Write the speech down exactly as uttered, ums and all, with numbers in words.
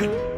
it!